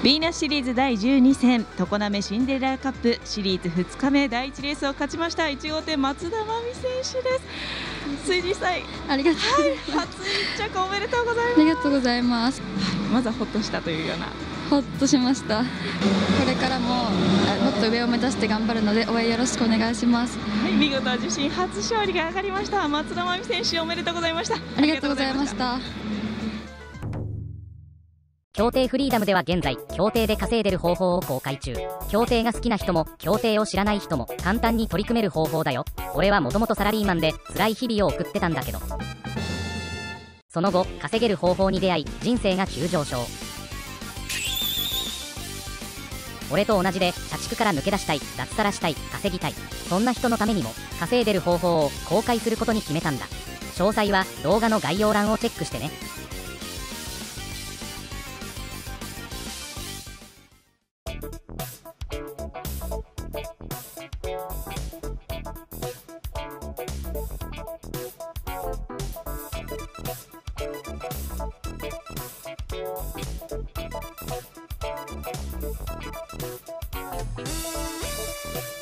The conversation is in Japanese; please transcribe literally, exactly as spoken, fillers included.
ビーナスシリーズだいじゅうに戦常滑シンデレラカップシリーズふつかめだいいちレースを勝ちましたいち号艇松田真海選手です。推理祭ありがとうございます。はい、初いっ着おめでとうございます。ありがとうございます。はい、まずはほっとしたというような。ほっとしました。これからももっと上を目指して頑張るので応援よろしくお願いします。はい、見事自身初勝利が上がりました松田真海選手おめでとうございました。ありがとうございました。競艇フリーダムでは現在、競艇で稼いでる方法を公開中。競艇が好きな人も、競艇を知らない人も、簡単に取り組める方法だよ。俺はもともとサラリーマンで、辛い日々を送ってたんだけど。その後、稼げる方法に出会い、人生が急上昇。俺と同じで、社畜から抜け出したい、脱サラしたい、稼ぎたい。そんな人のためにも、稼いでる方法を公開することに決めたんだ。詳細は、動画の概要欄をチェックしてね。We'll be right back.